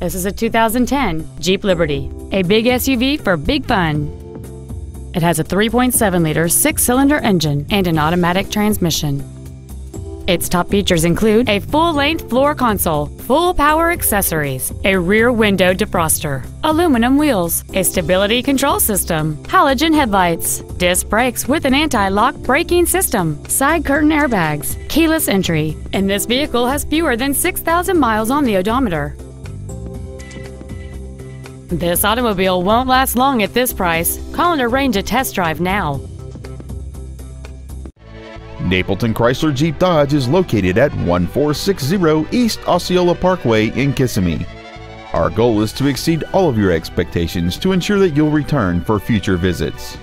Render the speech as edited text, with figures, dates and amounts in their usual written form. This is a 2010 Jeep Liberty, a big SUV for big fun. It has a 3.7-liter six-cylinder engine and an automatic transmission. Its top features include a full-length floor console, full power accessories, a rear window defroster, aluminum wheels, a stability control system, halogen headlights, disc brakes with an anti-lock braking system, side curtain airbags, keyless entry, and this vehicle has fewer than 6,000 miles on the odometer. This automobile won't last long at this price. Call and arrange a test drive now. Napleton Chrysler Jeep Dodge is located at 1460 East Osceola Parkway in Kissimmee. Our goal is to exceed all of your expectations to ensure that you'll return for future visits.